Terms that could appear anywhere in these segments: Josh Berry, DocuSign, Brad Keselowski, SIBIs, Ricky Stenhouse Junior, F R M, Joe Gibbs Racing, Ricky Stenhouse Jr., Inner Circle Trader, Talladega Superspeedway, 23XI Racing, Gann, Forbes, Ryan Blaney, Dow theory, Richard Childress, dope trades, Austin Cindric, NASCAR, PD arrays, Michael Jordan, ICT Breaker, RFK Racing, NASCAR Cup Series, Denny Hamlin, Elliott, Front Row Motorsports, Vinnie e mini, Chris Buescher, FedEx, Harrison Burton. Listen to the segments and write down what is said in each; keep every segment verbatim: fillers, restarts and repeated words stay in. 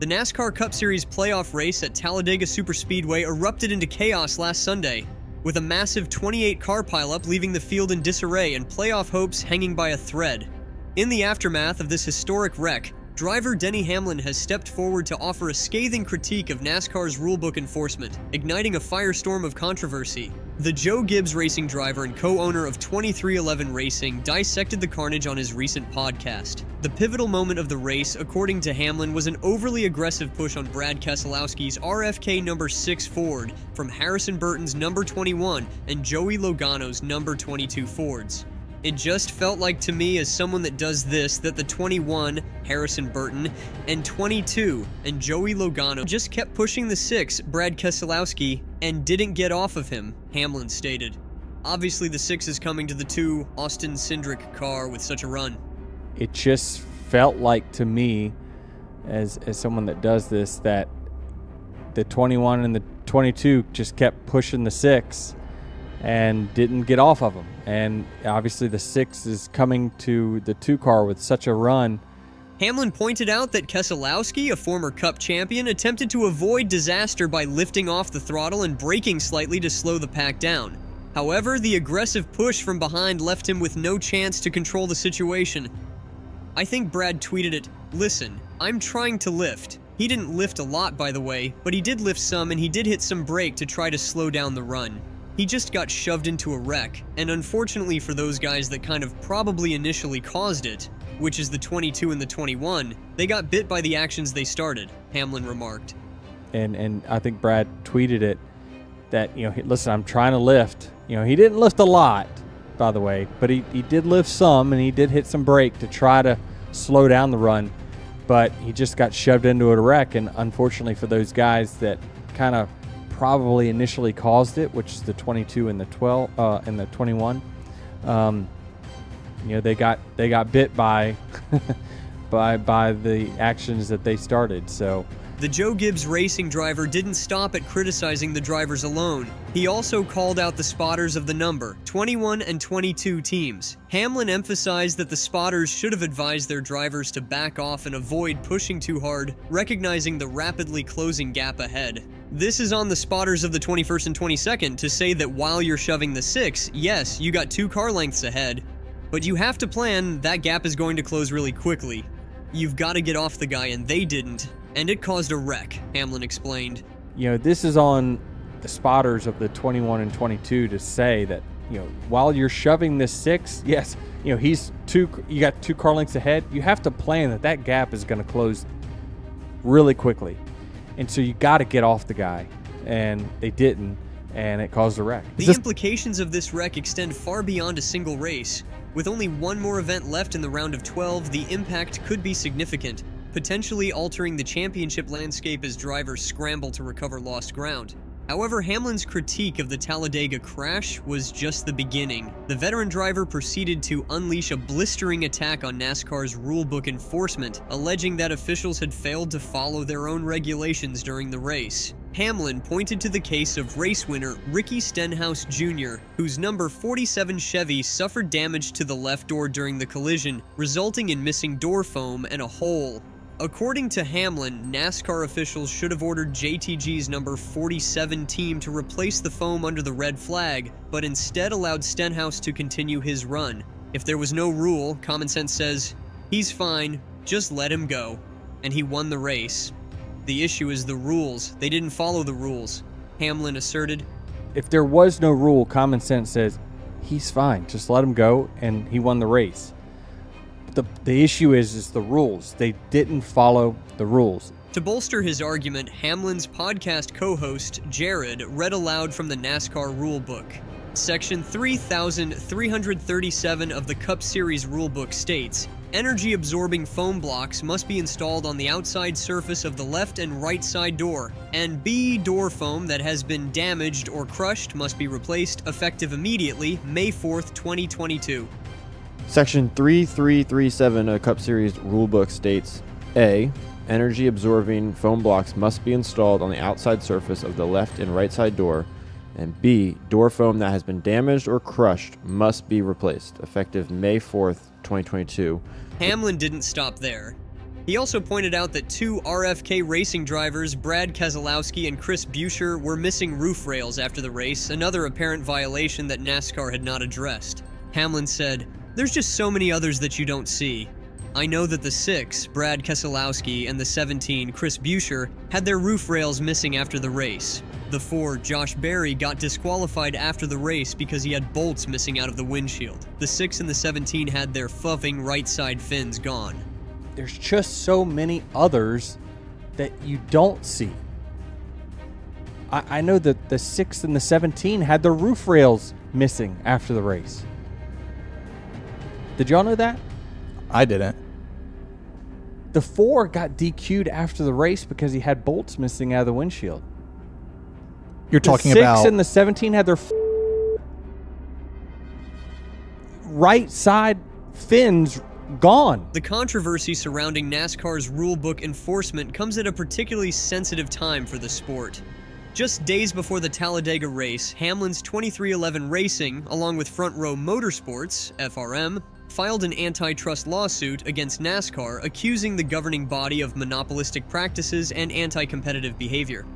The NASCAR Cup Series playoff race at Talladega Superspeedway erupted into chaos last Sunday, with a massive twenty-eight car pileup leaving the field in disarray and playoff hopes hanging by a thread. In the aftermath of this historic wreck, driver Denny Hamlin has stepped forward to offer a scathing critique of NASCAR's rulebook enforcement, igniting a firestorm of controversy. The Joe Gibbs Racing driver and co-owner of twenty-three X I Racing dissected the carnage on his recent podcast. The pivotal moment of the race, according to Hamlin, was an overly aggressive push on Brad Keselowski's R F K number six Ford from Harrison Burton's number twenty-one and Joey Logano's number twenty-two Fords. It just felt like to me, as someone that does this, that the twenty-one, Harrison Burton, and twenty-two, and Joey Logano just kept pushing the six, Brad Keselowski, and didn't get off of him, Hamlin stated. Obviously the six is coming to the two, Austin Cindric car with such a run. It just felt like to me, as, as someone that does this, that the twenty-one and the twenty-two just kept pushing the six and didn't get off of him. And obviously the six is coming to the two car with such a run. Hamlin pointed out that Keselowski, a former Cup champion, attempted to avoid disaster by lifting off the throttle and braking slightly to slow the pack down. However, the aggressive push from behind left him with no chance to control the situation. I think Brad tweeted it, "Listen, I'm trying to lift." He didn't lift a lot, by the way, but he did lift some, and he did hit some brake to try to slow down the run. He just got shoved into a wreck, and unfortunately for those guys that kind of probably initially caused it, which is the twenty-two and the twenty-one, they got bit by the actions they started, Hamlin remarked. And and I think Brad tweeted it that, you know, listen, I'm trying to lift. You know, he didn't lift a lot, by the way, but he, he did lift some, and he did hit some brake to try to slow down the run, but he just got shoved into a wreck, and unfortunately for those guys that kind of probably initially caused it, which is the twenty-two and the twelve uh, and the twenty-one. Um, you know, they got they got bit by by by the actions that they started. So the Joe Gibbs Racing driver didn't stop at criticizing the drivers alone. He also called out the spotters of the number twenty-one and twenty-two teams. Hamlin emphasized that the spotters should have advised their drivers to back off and avoid pushing too hard, recognizing the rapidly closing gap ahead. This is on the spotters of the twenty-first and twenty-second to say that while you're shoving the six, yes, you got two car lengths ahead, but you have to plan that gap is going to close really quickly. You've got to get off the guy, and they didn't, and it caused a wreck, Hamlin explained. You know, this is on the spotters of the twenty-one and twenty-two to say that, you know, while you're shoving the six, yes, you know, he's two, you got two car lengths ahead, you have to plan that that gap is going to close really quickly. And so you got to get off the guy, and they didn't, and it caused a wreck. The implications of this wreck extend far beyond a single race. With only one more event left in the round of twelve, the impact could be significant, potentially altering the championship landscape as drivers scramble to recover lost ground. However, Hamlin's critique of the Talladega crash was just the beginning. The veteran driver proceeded to unleash a blistering attack on NASCAR's rulebook enforcement, alleging that officials had failed to follow their own regulations during the race. Hamlin pointed to the case of race winner Ricky Stenhouse Junior, whose number forty-seven Chevy suffered damage to the left door during the collision, resulting in missing door foam and a hole. According to Hamlin, NASCAR officials should have ordered J T G's number forty-seven team to replace the foam under the red flag, but instead allowed Stenhouse to continue his run. If there was no rule, common sense says, he's fine, just let him go. And he won the race. The issue is the rules. They didn't follow the rules, Hamlin asserted. If there was no rule, common sense says, he's fine, just let him go, and he won the race. The, the issue is, is the rules. They didn't follow the rules. To bolster his argument, Hamlin's podcast co-host, Jared, read aloud from the NASCAR rulebook. Section three thousand three hundred thirty-seven of the Cup Series rulebook states, energy-absorbing foam blocks must be installed on the outside surface of the left and right side door, and B door foam that has been damaged or crushed must be replaced effective immediately, May fourth, twenty twenty-two. Section three three three seven of Cup Series Rulebook states, A. Energy-absorbing foam blocks must be installed on the outside surface of the left and right side door, and B. Door foam that has been damaged or crushed must be replaced, effective May fourth, twenty twenty-two. Hamlin didn't stop there. He also pointed out that two R F K Racing drivers, Brad Keselowski and Chris Buescher, were missing roof rails after the race, another apparent violation that NASCAR had not addressed. Hamlin said, "There's just so many others that you don't see. I know that the six, Brad Keselowski, and the seventeen, Chris Buescher, had their roof rails missing after the race. The four, Josh Berry, got disqualified after the race because he had bolts missing out of the windshield. The six and the seventeen had their fuffing right side fins gone." There's just so many others that you don't see. I, I know that the six and the seventeen had their roof rails missing after the race. Did y'all know that? I didn't. The four got D Q'd after the race because he had bolts missing out of the windshield. You're talking about... The six and the seventeen had their f right side fins gone. The controversy surrounding NASCAR's rulebook enforcement comes at a particularly sensitive time for the sport. Just days before the Talladega race, Hamlin's twenty-three X I Racing, along with Front Row Motorsports, F R M, filed an antitrust lawsuit against NASCAR accusing the governing body of monopolistic practices and anti-competitive behavior.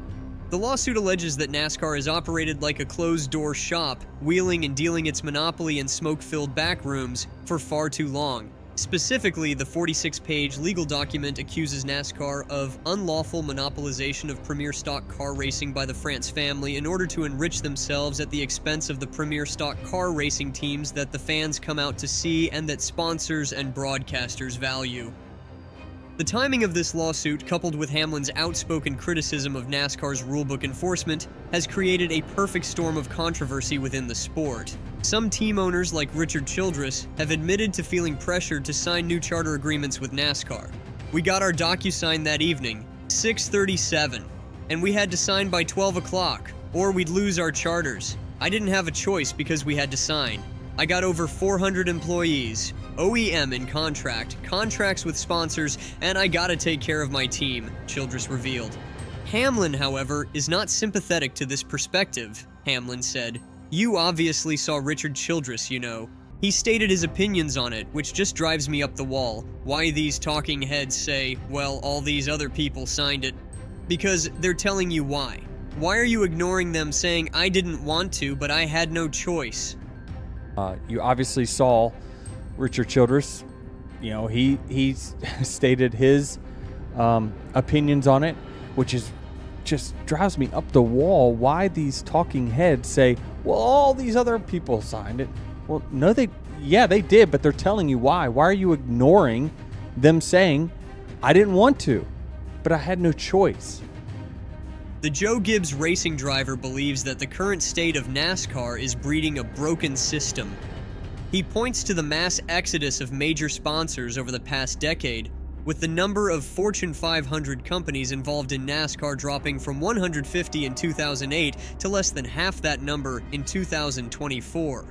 The lawsuit alleges that NASCAR has operated like a closed-door shop, wheeling and dealing its monopoly in smoke-filled backrooms for far too long. Specifically, the forty-six page legal document accuses NASCAR of unlawful monopolization of premier stock car racing by the France family in order to enrich themselves at the expense of the premier stock car racing teams that the fans come out to see and that sponsors and broadcasters value. The timing of this lawsuit, coupled with Hamlin's outspoken criticism of NASCAR's rulebook enforcement, has created a perfect storm of controversy within the sport. Some team owners, like Richard Childress, have admitted to feeling pressured to sign new charter agreements with NASCAR. "We got our DocuSign that evening, six thirty-seven, and we had to sign by twelve o'clock, or we'd lose our charters. I didn't have a choice because we had to sign. I got over four hundred employees, O E M in contract, contracts with sponsors, and I gotta take care of my team," Childress revealed. Hamlin, however, is not sympathetic to this perspective. Hamlin said, "You obviously saw Richard Childress, you know. He stated his opinions on it, which just drives me up the wall. Why these talking heads say, well, all these other people signed it. Because they're telling you why. Why are you ignoring them saying, I didn't want to, but I had no choice?" Uh, you obviously saw Richard Childress, you know, he, he stated his um, opinions on it, which is just drives me up the wall. Why these talking heads say, well, all these other people signed it. Well, no, they, yeah, they did, but they're telling you why. Why are you ignoring them saying, I didn't want to, but I had no choice? The Joe Gibbs Racing driver believes that the current state of NASCAR is breeding a broken system. He points to the mass exodus of major sponsors over the past decade, with the number of Fortune five hundred companies involved in NASCAR dropping from one hundred fifty in two thousand eight to less than half that number in two thousand twenty-four.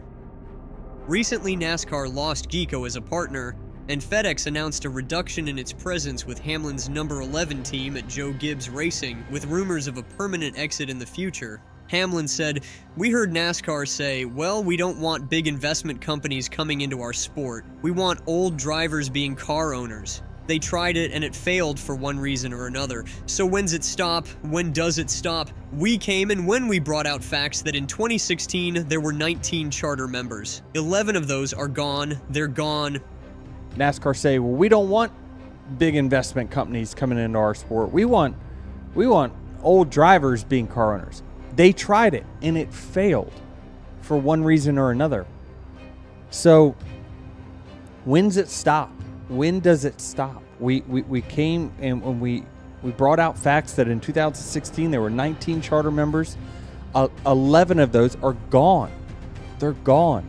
Recently, NASCAR lost Geeco as a partner, and FedEx announced a reduction in its presence with Hamlin's number eleven team at Joe Gibbs Racing, with rumors of a permanent exit in the future. Hamlin said, "We heard NASCAR say, well, we don't want big investment companies coming into our sport. We want old drivers being car owners. They tried it and it failed for one reason or another. So when's it stop? When does it stop? We came and when we brought out facts that in twenty sixteen, there were nineteen charter members. eleven of those are gone. They're gone." NASCAR say, well, we don't want big investment companies coming into our sport. We want, we want old drivers being car owners. They tried it and it failed for one reason or another. So when's it stop? When does it stop? We, we, we came and when we, we brought out facts that in two thousand sixteen, there were nineteen charter members. Uh, eleven of those are gone. They're gone.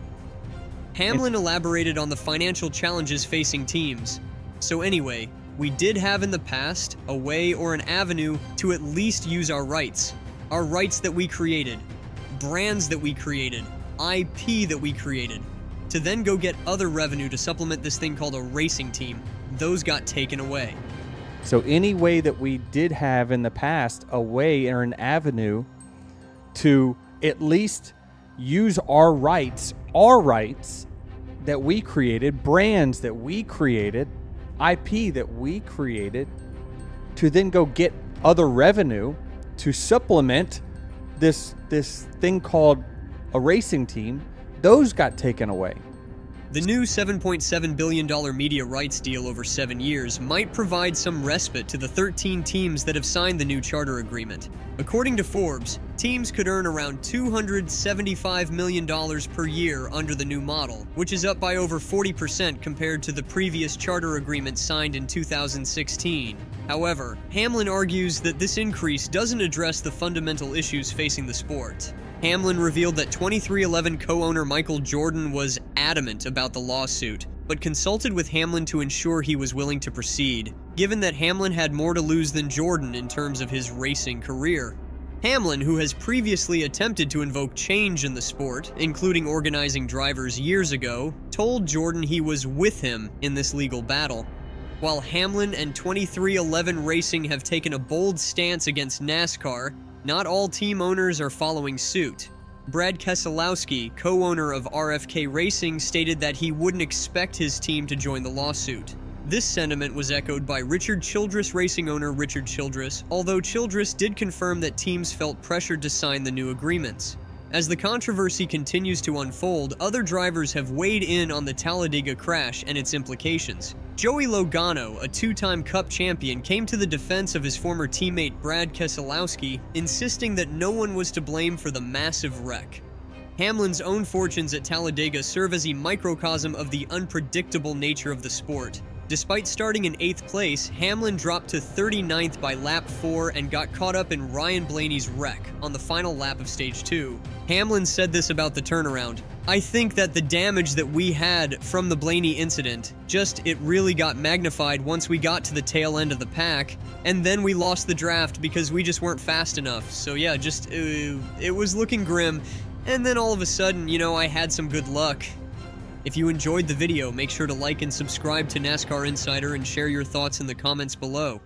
Hamlin elaborated on the financial challenges facing teams. "So anyway, we did have in the past a way or an avenue to at least use our rights. Our rights that we created, brands that we created, I P that we created, to then go get other revenue to supplement this thing called a racing team. Those got taken away." So any way that we did have in the past a way or an avenue to at least use our rights, our rights, that we created, brands that we created, I P that we created to then go get other revenue to supplement this this thing called a racing team. Those got taken away. The new seven point seven billion dollar media rights deal over seven years might provide some respite to the thirteen teams that have signed the new charter agreement. According to Forbes, teams could earn around two hundred seventy-five million dollars per year under the new model, which is up by over forty percent compared to the previous charter agreement signed in two thousand sixteen. However, Hamlin argues that this increase doesn't address the fundamental issues facing the sport. Hamlin revealed that twenty-three eleven co-owner Michael Jordan was adamant about the lawsuit, but consulted with Hamlin to ensure he was willing to proceed, given that Hamlin had more to lose than Jordan in terms of his racing career. Hamlin, who has previously attempted to invoke change in the sport, including organizing drivers years ago, told Jordan he was with him in this legal battle. While Hamlin and twenty-three eleven Racing have taken a bold stance against NASCAR, not all team owners are following suit. Brad Keselowski, co-owner of R F K Racing, stated that he wouldn't expect his team to join the lawsuit. This sentiment was echoed by Richard Childress Racing owner Richard Childress, although Childress did confirm that teams felt pressured to sign the new agreements. As the controversy continues to unfold, other drivers have weighed in on the Talladega crash and its implications. Joey Logano, a two-time Cup champion, came to the defense of his former teammate Brad Keselowski, insisting that no one was to blame for the massive wreck. Hamlin's own fortunes at Talladega serve as a microcosm of the unpredictable nature of the sport. Despite starting in eighth place, Hamlin dropped to thirty-ninth by lap four and got caught up in Ryan Blaney's wreck on the final lap of stage two. Hamlin said this about the turnaround: "I think that the damage that we had from the Blaney incident, just it really got magnified once we got to the tail end of the pack, and then we lost the draft because we just weren't fast enough. So yeah, just uh, it was looking grim, and then all of a sudden, you know, I had some good luck." If you enjoyed the video, make sure to like and subscribe to NASCAR Insider and share your thoughts in the comments below.